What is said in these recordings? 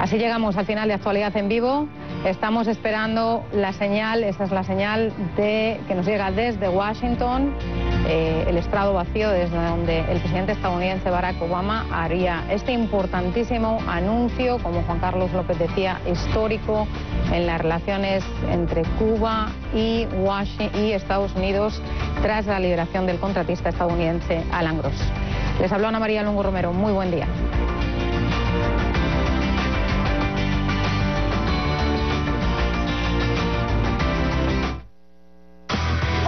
Así llegamos al final de Actualidad en Vivo. Estamos esperando la señal, esa es la señal que nos llega desde Washington, el estrado vacío desde donde el presidente estadounidense Barack Obama haría este importantísimo anuncio, como Juan Carlos López decía, histórico en las relaciones entre Cuba y Estados Unidos tras la liberación del contratista estadounidense Alan Gross. Les habló Ana María Longo Romero. Muy buen día.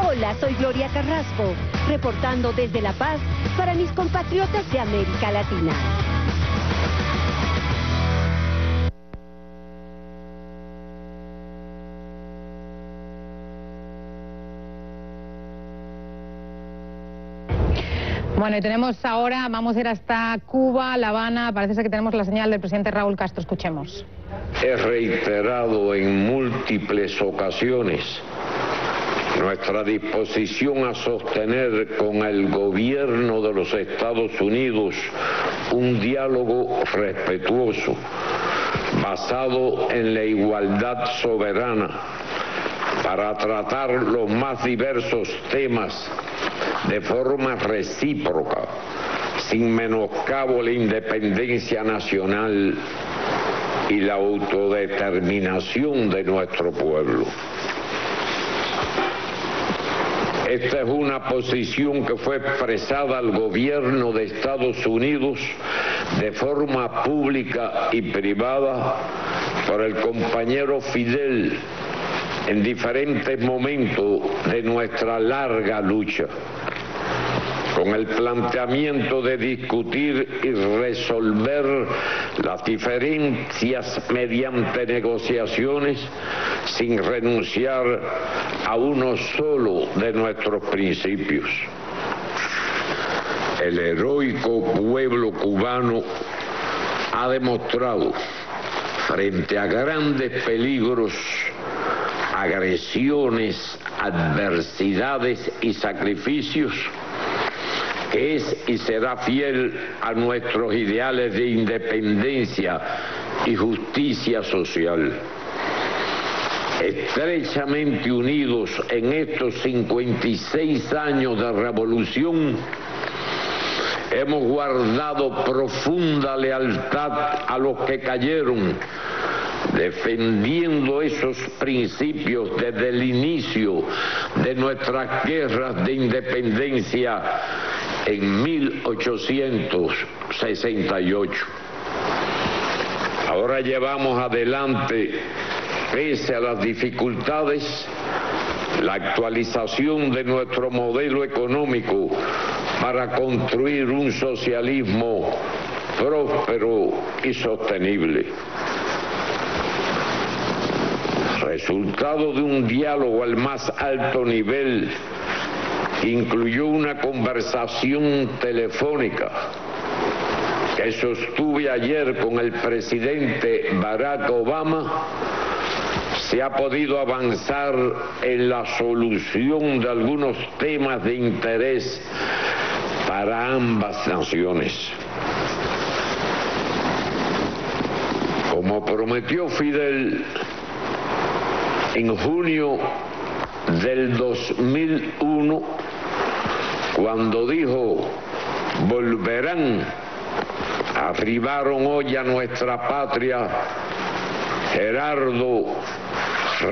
Hola, soy Gloria Carrasco, reportando desde La Paz para mis compatriotas de América Latina. Bueno, y tenemos ahora, vamos a ir hasta Cuba, La Habana, parece ser que tenemos la señal del presidente Raúl Castro, escuchemos. He reiterado en múltiples ocasiones nuestra disposición a sostener con el gobierno de los Estados Unidos un diálogo respetuoso, basado en la igualdad soberana, para tratar los más diversos temas de forma recíproca, sin menoscabo la independencia nacional y la autodeterminación de nuestro pueblo. Esta es una posición que fue expresada al gobierno de Estados Unidos de forma pública y privada por el compañero Fidel en diferentes momentos de nuestra larga lucha, con el planteamiento de discutir y resolver las diferencias mediante negociaciones sin renunciar a uno solo de nuestros principios. El heroico pueblo cubano ha demostrado, frente a grandes peligros, agresiones, adversidades y sacrificios, que es y será fiel a nuestros ideales de independencia y justicia social. Estrechamente unidos en estos 56 años de revolución, hemos guardado profunda lealtad a los que cayeron, defendiendo esos principios desde el inicio de nuestras guerras de independencia en 1868. Ahora llevamos adelante, pese a las dificultades, la actualización de nuestro modelo económico para construir un socialismo próspero y sostenible. Resultado de un diálogo al más alto nivel, incluyó una conversación telefónica que sostuve ayer con el presidente Barack Obama, se ha podido avanzar en la solución de algunos temas de interés para ambas naciones. Como prometió Fidel, en junio del 2001, cuando dijo, volverán, arribaron hoy a nuestra patria Gerardo,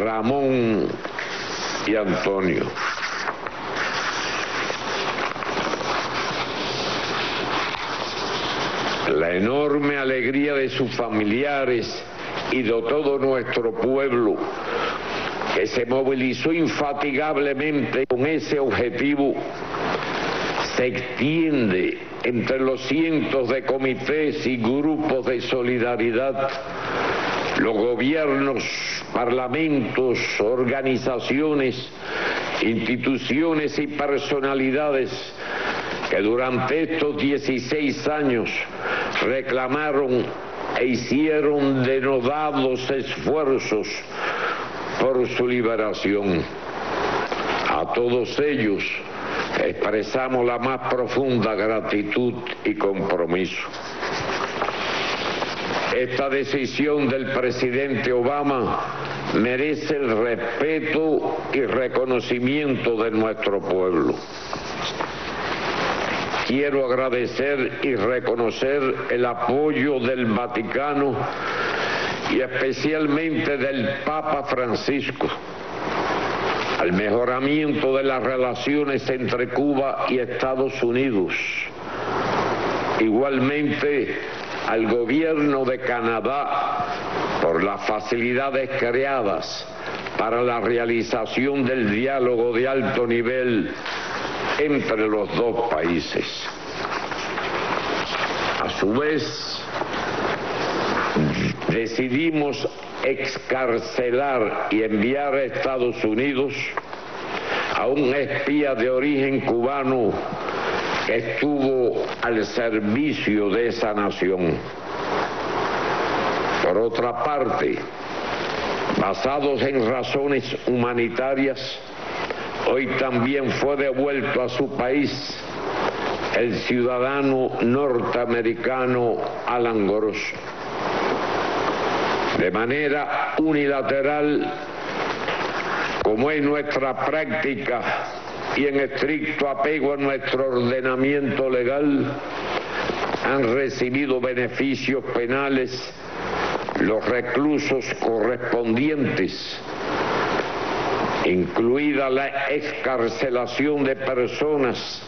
Ramón y Antonio. La enorme alegría de sus familiares y de todo nuestro pueblo, que se movilizó infatigablemente con ese objetivo, se extiende entre los cientos de comités y grupos de solidaridad, los gobiernos, parlamentos, organizaciones, instituciones y personalidades que durante estos 16 años reclamaron e hicieron denodados esfuerzos por su liberación. A todos ellos expresamos la más profunda gratitud y compromiso. Esta decisión del presidente Obama merece el respeto y reconocimiento de nuestro pueblo. Quiero agradecer y reconocer el apoyo del Vaticano y especialmente del Papa Francisco al mejoramiento de las relaciones entre Cuba y Estados Unidos. Igualmente al gobierno de Canadá por las facilidades creadas para la realización del diálogo de alto nivel entre los dos países. A su vez, decidimos excarcelar y enviar a Estados Unidos a un espía de origen cubano que estuvo al servicio de esa nación. Por otra parte, basados en razones humanitarias, hoy también fue devuelto a su país el ciudadano norteamericano Alan Gross. De manera unilateral, como es nuestra práctica y en estricto apego a nuestro ordenamiento legal, han recibido beneficios penales los reclusos correspondientes, incluida la excarcelación de personas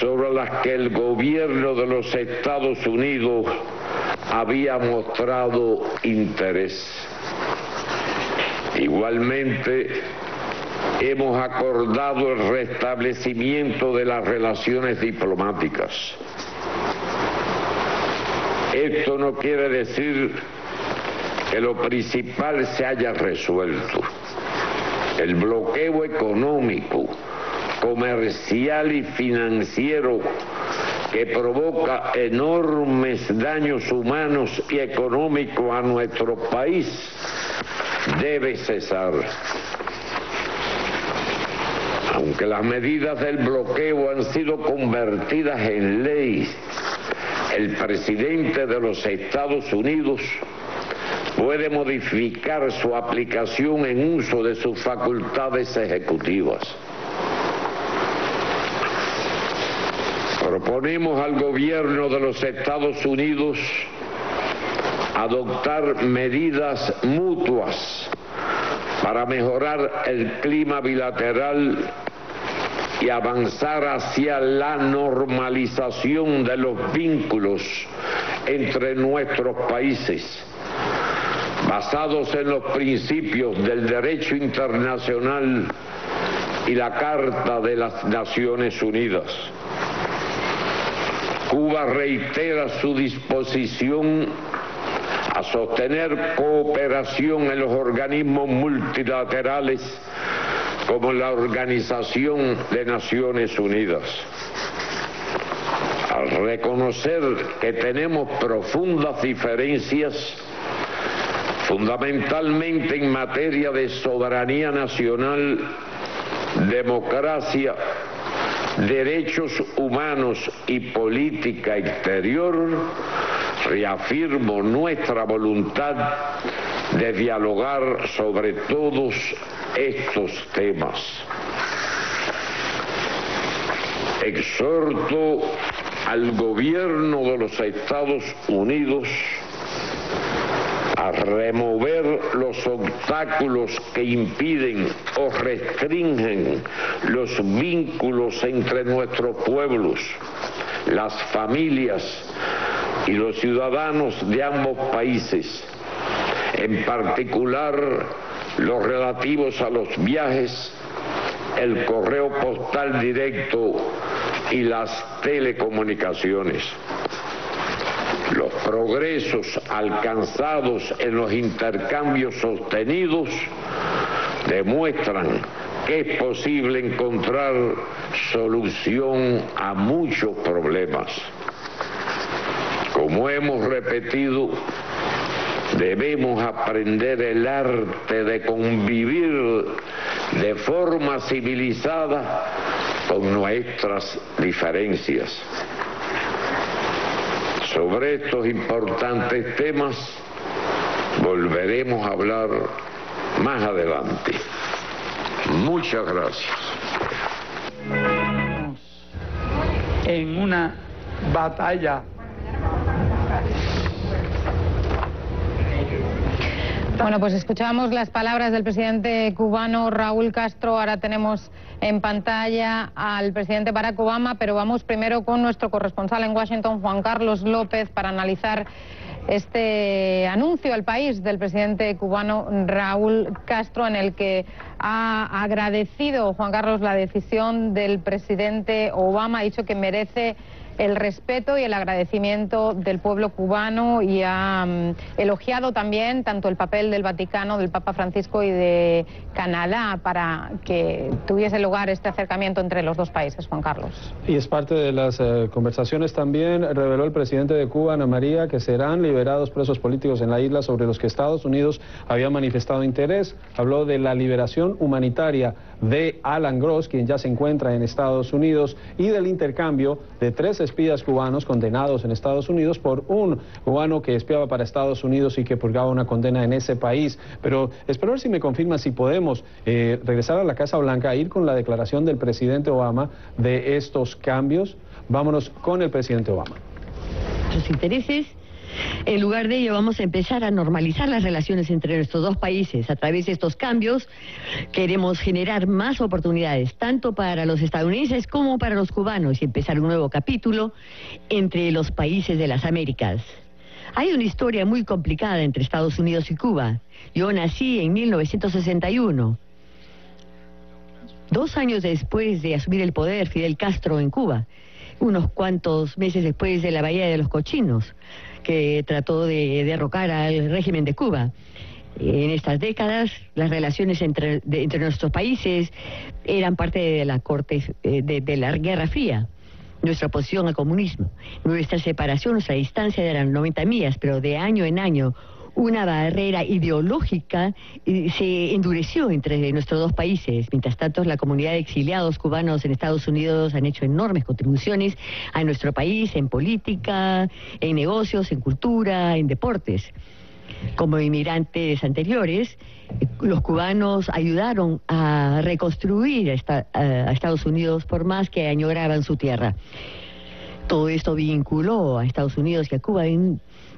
sobre las que el gobierno de los Estados Unidos había mostrado interés. Igualmente, hemos acordado el restablecimiento de las relaciones diplomáticas. Esto no quiere decir que lo principal se haya resuelto. El bloqueo económico, comercial y financiero que provoca enormes daños humanos y económicos a nuestro país debe cesar. Aunque las medidas del bloqueo han sido convertidas en ley, el presidente de los Estados Unidos puede modificar su aplicación en uso de sus facultades ejecutivas. Proponemos al gobierno de los Estados Unidos adoptar medidas mutuas para mejorar el clima bilateral y avanzar hacia la normalización de los vínculos entre nuestros países, basados en los principios del derecho internacional y la Carta de las Naciones Unidas. Cuba reitera su disposición a sostener cooperación en los organismos multilaterales como la Organización de Naciones Unidas. Al reconocer que tenemos profundas diferencias, fundamentalmente en materia de soberanía nacional, democracia, derechos humanos y política exterior, reafirmo nuestra voluntad de dialogar sobre todos estos temas. Exhorto al gobierno de los Estados Unidos a remover los obstáculos que impiden o restringen los vínculos entre nuestros pueblos, las familias y los ciudadanos de ambos países, en particular los relativos a los viajes, el correo postal directo y las telecomunicaciones. Los progresos alcanzados en los intercambios sostenidos demuestran que es posible encontrar solución a muchos problemas. Como hemos repetido, debemos aprender el arte de convivir de forma civilizada con nuestras diferencias. Sobre estos importantes temas volveremos a hablar más adelante. Muchas gracias. En una batalla . Bueno, pues escuchamos las palabras del presidente cubano Raúl Castro. Ahora tenemos en pantalla al presidente Barack Obama, pero vamos primero con nuestro corresponsal en Washington, Juan Carlos López, para analizar este anuncio al país del presidente cubano Raúl Castro, en el que ha agradecido, Juan Carlos, la decisión del presidente Obama. Ha dicho que merece el respeto y el agradecimiento del pueblo cubano y ha elogiado también tanto el papel del Vaticano, del Papa Francisco y de Canadá para que tuviese lugar este acercamiento entre los dos países, Juan Carlos. Y es parte de las conversaciones también, reveló el presidente de Cuba, Ana María, que serán liberados presos políticos en la isla sobre los que Estados Unidos había manifestado interés. Habló de la liberación humanitaria de Alan Gross, quien ya se encuentra en Estados Unidos, y del intercambio de 3 espías cubanos condenados en Estados Unidos por un cubano que espiaba para Estados Unidos y que purgaba una condena en ese país. Pero espero ver si me confirma si podemos regresar a la Casa Blanca, ir con la declaración del presidente Obama de estos cambios. Vámonos con el presidente Obama. Sus intereses. En lugar de ello, vamos a empezar a normalizar las relaciones entre nuestros dos países. A través de estos cambios queremos generar más oportunidades, tanto para los estadounidenses como para los cubanos, y empezar un nuevo capítulo entre los países de las Américas. Hay una historia muy complicada entre Estados Unidos y Cuba. Yo nací en 1961. 2 años después de asumir el poder Fidel Castro en Cuba, unos cuantos meses después de la Bahía de los Cochinos, que trató de derrocar al régimen de Cuba. En estas décadas, las relaciones entre nuestros países eran parte de la la Guerra Fría. Nuestra oposición al comunismo, nuestra separación, nuestra distancia eran 90 millas, pero de año en año una barrera ideológica se endureció entre nuestros dos países. Mientras tanto, la comunidad de exiliados cubanos en Estados Unidos han hecho enormes contribuciones a nuestro país en política, en negocios, en cultura, en deportes. Como inmigrantes anteriores, los cubanos ayudaron a reconstruir a Estados Unidos por más que añoraban su tierra. Todo esto vinculó a Estados Unidos y a Cuba de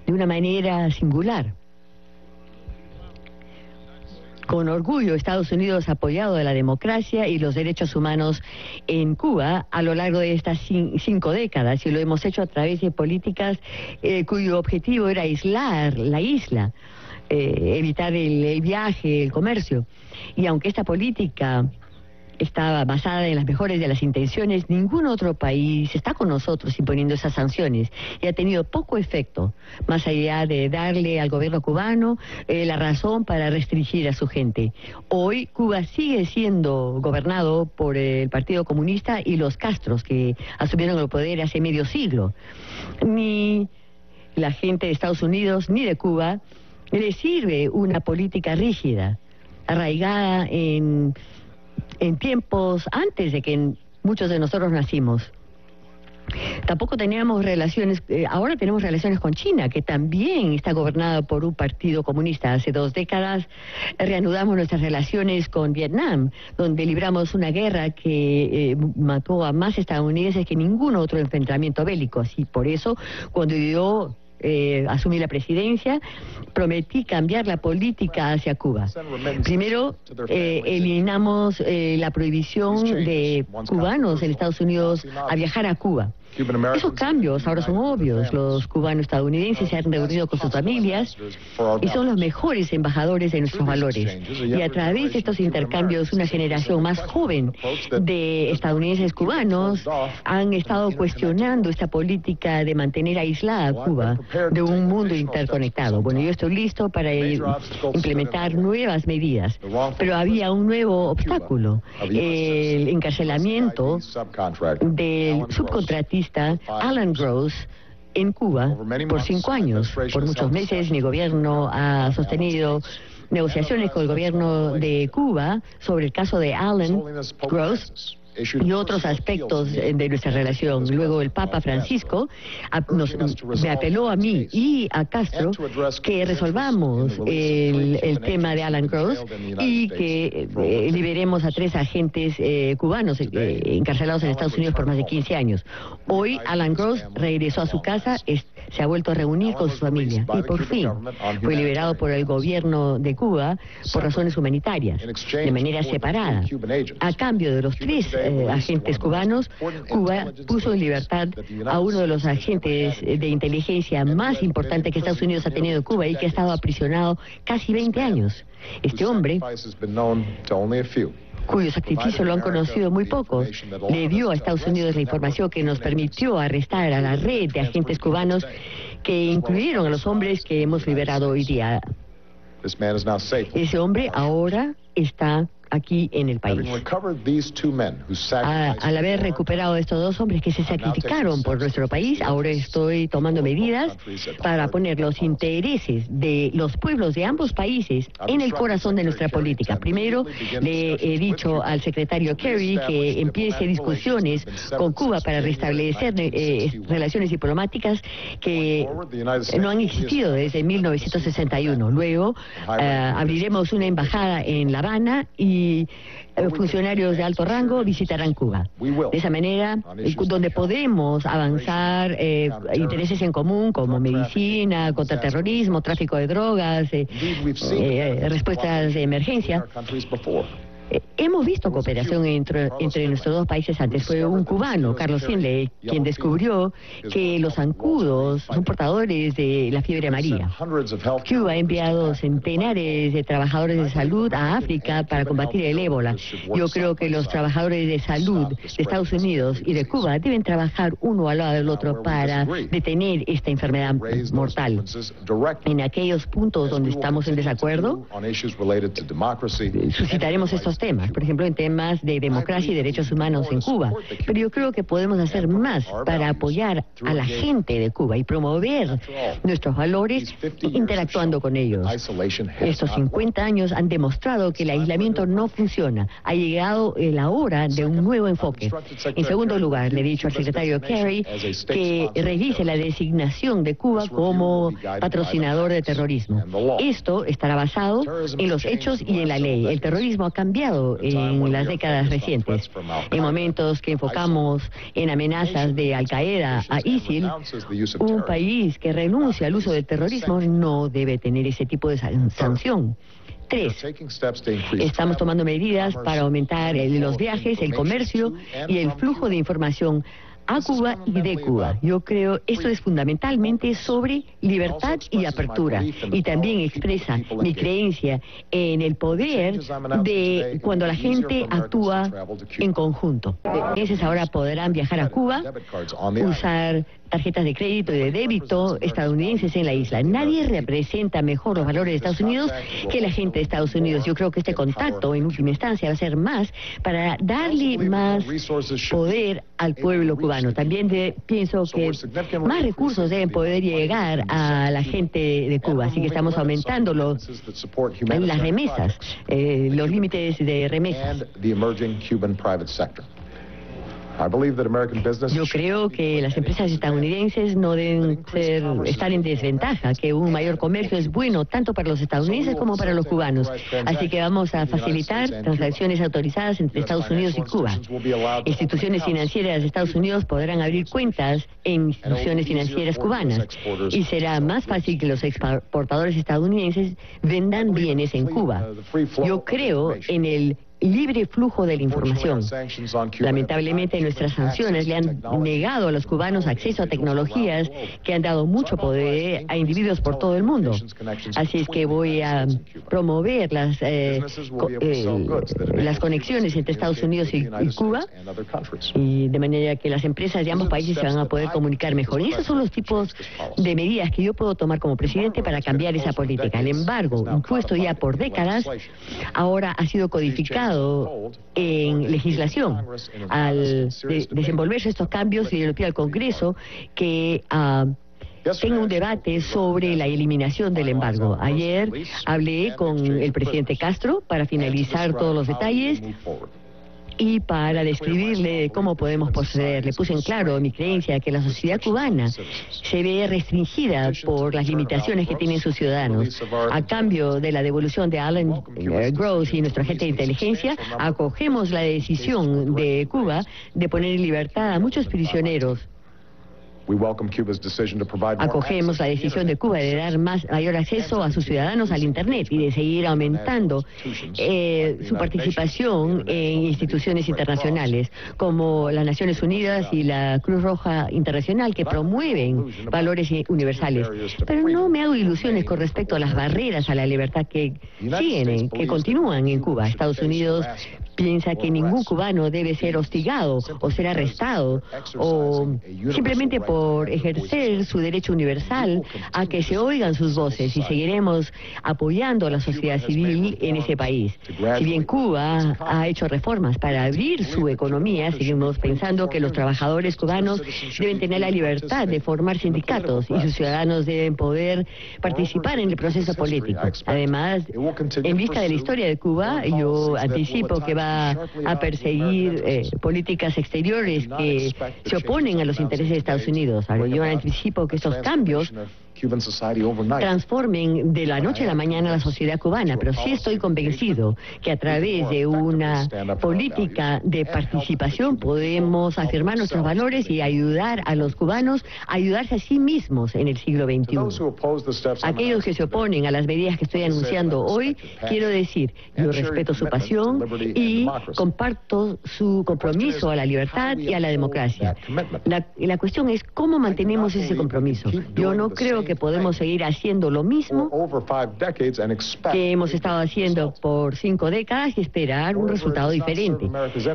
una manera singular. Con orgullo, Estados Unidos ha apoyado la democracia y los derechos humanos en Cuba a lo largo de estas 5 décadas, y lo hemos hecho a través de políticas cuyo objetivo era aislar la isla, evitar el viaje, el comercio. Y aunque esta política estaba basada en las mejores de las intenciones, ningún otro país está con nosotros imponiendo esas sanciones, y ha tenido poco efecto, más allá de darle al gobierno cubano la razón para restringir a su gente. Hoy Cuba sigue siendo gobernado por el Partido Comunista y los Castros, que asumieron el poder hace medio siglo. Ni la gente de Estados Unidos ni de Cuba le sirve una política rígida, arraigada en tiempos antes de que muchos de nosotros nacimos. Tampoco teníamos relaciones, ahora tenemos relaciones con China, que también está gobernada por un partido comunista. Hace 2 décadas reanudamos nuestras relaciones con Vietnam, donde libramos una guerra que mató a más estadounidenses que ningún otro enfrentamiento bélico. Así, por eso, cuando yo asumí la presidencia, prometí cambiar la política hacia Cuba. Primero, eliminamos la prohibición de cubanos en Estados Unidos a viajar a Cuba. Esos cambios ahora son obvios. Los cubanos estadounidenses se han reunido con sus familias y son los mejores embajadores de nuestros valores. Y a través de estos intercambios, una generación más joven de estadounidenses cubanos han estado cuestionando esta política de mantener aislada a Cuba de un mundo interconectado. Bueno, yo estoy listo para implementar nuevas medidas, pero había un nuevo obstáculo: el encarcelamiento del subcontratista Alan Gross en Cuba por 5 años. Por muchos meses mi gobierno ha sostenido negociaciones con el gobierno de Cuba sobre el caso de Alan Gross, y otros aspectos de nuestra relación. Luego el Papa Francisco me apeló a mí y a Castro que resolvamos el tema de Alan Gross y que liberemos a 3 agentes cubanos encarcelados en Estados Unidos por más de 15 años. Hoy Alan Gross regresó a su casa, se ha vuelto a reunir con su familia y por fin fue liberado por el gobierno de Cuba por razones humanitarias, de manera separada. A cambio de los 3 agentes cubanos, Cuba puso en libertad a uno de los agentes de inteligencia más importante que Estados Unidos ha tenido en Cuba y que ha estado aprisionado casi 20 años. Este hombre, cuyo sacrificio lo han conocido muy pocos, le dio a Estados Unidos la información que nos permitió arrestar a la red de agentes cubanos que incluyeron a los hombres que hemos liberado hoy día. Ese hombre ahora está aquí en el país. Al haber recuperado a estos 2 hombres que se sacrificaron por nuestro país, ahora estoy tomando medidas para poner los intereses de los pueblos de ambos países en el corazón de nuestra política. Primero, le he dicho al secretario Kerry que empiece discusiones con Cuba para restablecer relaciones diplomáticas que no han existido desde 1961. Luego, abriremos una embajada en La Habana y funcionarios de alto rango visitarán Cuba. De esa manera, donde podemos avanzar intereses en común como medicina, contraterrorismo, tráfico de drogas, respuestas de emergencia. Hemos visto cooperación entre nuestros 2 países antes. Fue un cubano, Carlos Finley, quien descubrió que los zancudos son portadores de la fiebre amarilla. Cuba ha enviado centenares de trabajadores de salud a África para combatir el ébola. Yo creo que los trabajadores de salud de Estados Unidos y de Cuba deben trabajar uno al lado del otro para detener esta enfermedad mortal. En aquellos puntos donde estamos en desacuerdo, suscitaremos estos temas, por ejemplo, en temas de democracia y derechos humanos en Cuba. Pero yo creo que podemos hacer más para apoyar a la gente de Cuba y promover nuestros valores interactuando con ellos. Estos 50 años han demostrado que el aislamiento no funciona. Ha llegado la hora de un nuevo enfoque. En segundo lugar, le he dicho al secretario Kerry que revise la designación de Cuba como patrocinador de terrorismo. Esto estará basado en los hechos y en la ley. El terrorismo ha cambiado en las décadas recientes. En momentos que enfocamos en amenazas de Al Qaeda a Isil, un país que renuncia al uso del terrorismo no debe tener ese tipo de sanción. 3. Estamos tomando medidas para aumentar los viajes, el comercio y el flujo de información a Cuba y de Cuba. Yo creo esto es fundamentalmente sobre libertad y apertura, y también expresa mi creencia en el poder de cuando la gente actúa en conjunto. Esos ahora podrán viajar a Cuba, usar tarjetas de crédito y de débito estadounidenses en la isla. Nadie representa mejor los valores de Estados Unidos que la gente de Estados Unidos. Yo creo que este contacto, en última instancia, va a ser más para darle más poder al pueblo cubano. También pienso que más recursos deben poder llegar a la gente de Cuba, así que estamos aumentando las remesas, los límites de remesas. Yo creo que las empresas estadounidenses no deben estar en desventaja, que un mayor comercio es bueno tanto para los estadounidenses como para los cubanos. Así que vamos a facilitar transacciones autorizadas entre Estados Unidos y Cuba. Instituciones financieras de Estados Unidos podrán abrir cuentas en instituciones financieras cubanas y será más fácil que los exportadores estadounidenses vendan bienes en Cuba. Yo creo en el libre flujo de la información. Lamentablemente, nuestras sanciones le han negado a los cubanos acceso a tecnologías que han dado mucho poder a individuos por todo el mundo. Así es que voy a promover las conexiones entre Estados Unidos y Cuba, y de manera que las empresas de ambos países se van a poder comunicar mejor. Y esos son los tipos de medidas que yo puedo tomar como presidente para cambiar esa política. El embargo, impuesto ya por décadas, ahora ha sido codificado en legislación. Al desenvolverse estos cambios, le pido al Congreso que tengo un debate sobre la eliminación del embargo. Ayer hablé con el presidente Castro para finalizar todos los detalles y para describirle cómo podemos proceder, le puse en claro mi creencia que la sociedad cubana se ve restringida por las limitaciones que tienen sus ciudadanos. A cambio de la devolución de Alan Gross y nuestra agente de inteligencia, acogemos la decisión de Cuba de poner en libertad a muchos prisioneros. Acogemos la decisión de Cuba de dar mayor acceso a sus ciudadanos al Internet y de seguir aumentando su participación en instituciones internacionales como las Naciones Unidas y la Cruz Roja Internacional, que promueven valores universales. Pero no me hago ilusiones con respecto a las barreras a la libertad que siguen, que continúan en Cuba. Estados Unidos piensa que ningún cubano debe ser hostigado o ser arrestado o simplemente por ejercer su derecho universal a que se oigan sus voces, y seguiremos apoyando a la sociedad civil en ese país. Si bien Cuba ha hecho reformas para abrir su economía, seguimos pensando que los trabajadores cubanos deben tener la libertad de formar sindicatos y sus ciudadanos deben poder participar en el proceso político. Además, en vista de la historia de Cuba, yo anticipo que va a perseguir políticas exteriores que se oponen a los intereses de Estados Unidos. Yo anticipo que estos cambios transformen de la noche a la mañana la sociedad cubana, pero sí estoy convencido que a través de una política de participación podemos afirmar nuestros valores y ayudar a los cubanos a ayudarse a sí mismos en el siglo XXI. Aquellos que se oponen a las medidas que estoy anunciando hoy, quiero decir, yo respeto su pasión y comparto su compromiso a la libertad y a la democracia. La cuestión es cómo mantenemos ese compromiso. Yo no creo que podemos seguir haciendo lo mismo que hemos estado haciendo por 5 décadas y esperar un resultado diferente.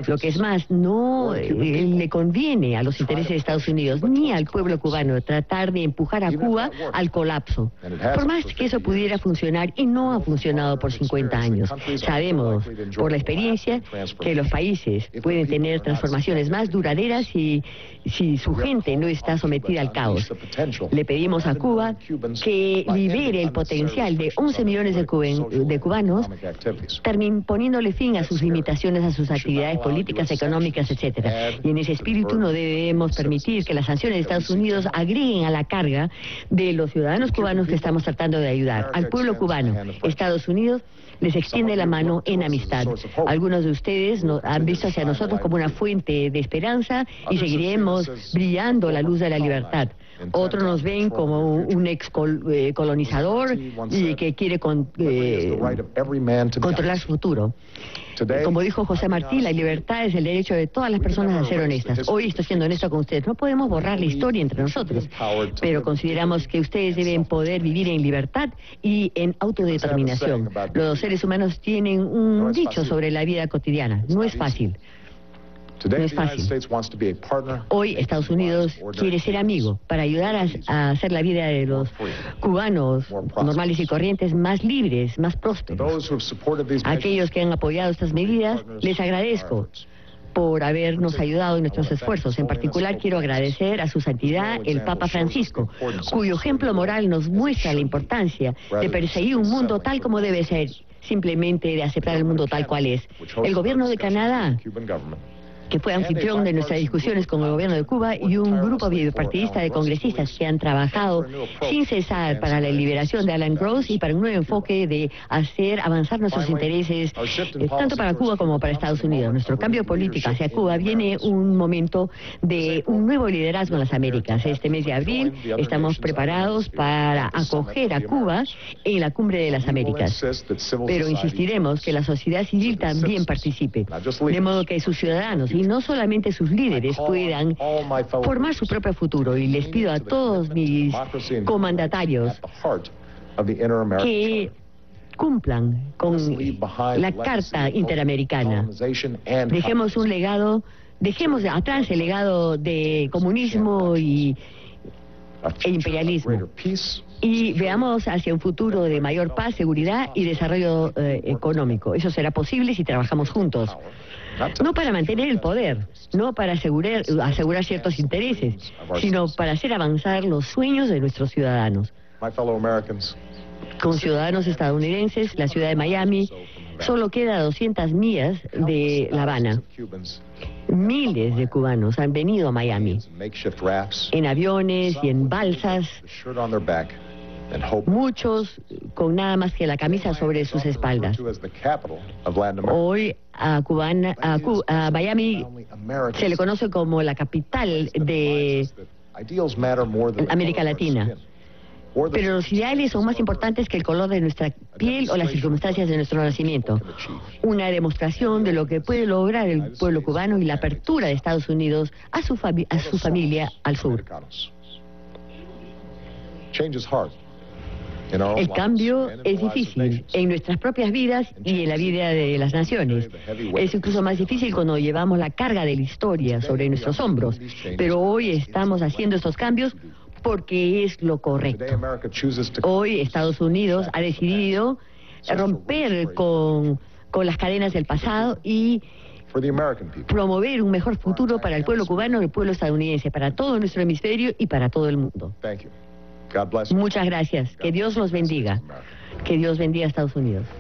Lo que es más, no le conviene a los intereses de Estados Unidos ni al pueblo cubano tratar de empujar a Cuba al colapso, por más que eso pudiera funcionar, y no ha funcionado por 50 años. Sabemos por la experiencia que los países pueden tener transformaciones más duraderas si su gente no está sometida al caos. Le pedimos a Cuba que libere el potencial de 11 millones de cubanos, poniéndole fin a sus limitaciones, a sus actividades políticas, económicas, etcétera. Y en ese espíritu no debemos permitir que las sanciones de Estados Unidos agreguen a la carga de los ciudadanos cubanos que estamos tratando de ayudar. Al pueblo cubano, Estados Unidos les extiende la mano en amistad. Algunos de ustedes han visto hacia nosotros como una fuente de esperanza y seguiremos brillando la luz de la libertad. Otros nos ven como un ex-colonizador y que quiere controlar su futuro. Como dijo José Martí, la libertad es el derecho de todas las personas a ser honestas. Hoy estoy siendo honesto con ustedes. No podemos borrar la historia entre nosotros, pero consideramos que ustedes deben poder vivir en libertad y en autodeterminación. Los seres humanos tienen un dicho sobre la vida cotidiana. No es fácil. No es fácil. Hoy Estados Unidos quiere ser amigo para ayudar a hacer la vida de los cubanos normales y corrientes más libres, más prósperos. Aquellos que han apoyado estas medidas, les agradezco por habernos ayudado en nuestros esfuerzos. En particular, quiero agradecer a su santidad, el Papa Francisco, cuyo ejemplo moral nos muestra la importancia de perseguir un mundo tal como debe ser, simplemente de aceptar el mundo tal cual es. El gobierno de Canadá, que fue anfitrión de nuestras discusiones con el gobierno de Cuba, y un grupo bipartidista de congresistas que han trabajado sin cesar para la liberación de Alan Gross y para un nuevo enfoque de hacer avanzar nuestros intereses, tanto para Cuba como para Estados Unidos. Nuestro cambio político hacia Cuba viene un momento de un nuevo liderazgo en las Américas. Este mes de abril estamos preparados para acoger a Cuba en la Cumbre de las Américas, pero insistiremos que la sociedad civil también participe, de modo que sus ciudadanos y no solamente sus líderes puedan formar su propio futuro. Y les pido a todos mis comandatarios que cumplan con la Carta Interamericana. Dejemos un legado, dejemos atrás el legado de comunismo e imperialismo, y veamos hacia un futuro de mayor paz, seguridad y desarrollo económico. Eso será posible si trabajamos juntos. No para mantener el poder, no para asegurar ciertos intereses, sino para hacer avanzar los sueños de nuestros ciudadanos. Con ciudadanos estadounidenses, la ciudad de Miami Solo queda a 200 millas de La Habana. Miles de cubanos han venido a Miami, en aviones y en balsas, muchos con nada más que la camisa sobre sus espaldas. Hoy a Miami se le conoce como la capital de América Latina. Pero los ideales son más importantes que el color de nuestra piel o las circunstancias de nuestro nacimiento. Una demostración de lo que puede lograr el pueblo cubano y la apertura de Estados Unidos a su familia al sur. El cambio es difícil en nuestras propias vidas y en la vida de las naciones. Es incluso más difícil cuando llevamos la carga de la historia sobre nuestros hombros. Pero hoy estamos haciendo estos cambios porque es lo correcto. Hoy Estados Unidos ha decidido romper con las cadenas del pasado y promover un mejor futuro para el pueblo cubano, el pueblo estadounidense, para todo nuestro hemisferio y para todo el mundo. Muchas gracias. Que Dios los bendiga. Que Dios bendiga a Estados Unidos.